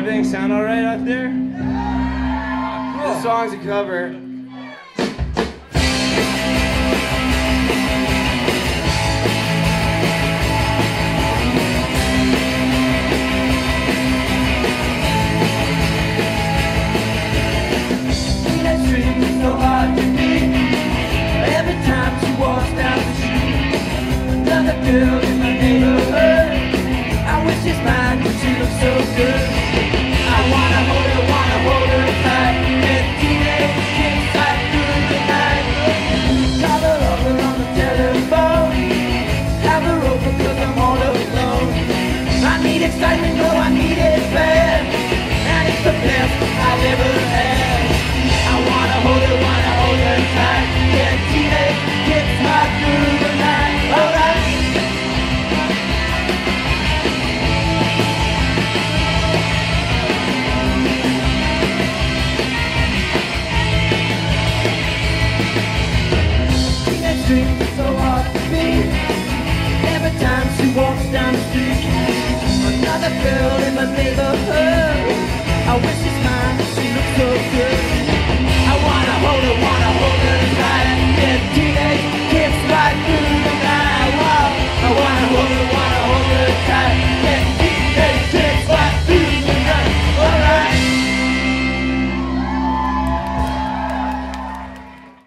Everything sound all right out there? Yeah. Cool. This song's a cover. Girl in my neighborhood, I wish it's mine, but she looks so good. I wanna hold her tight, and teenage kids fight through the night. Call her over on the telephone, have her over 'cause I'm all alone. I need excitement, no, I need it bad, and it's the best I've ever had. I wanna hold her tight, and teenage kids fight through the night. Alright. It's so hard to be. Every time she walks down the street, another girl in my neighborhood, I wish it's mine.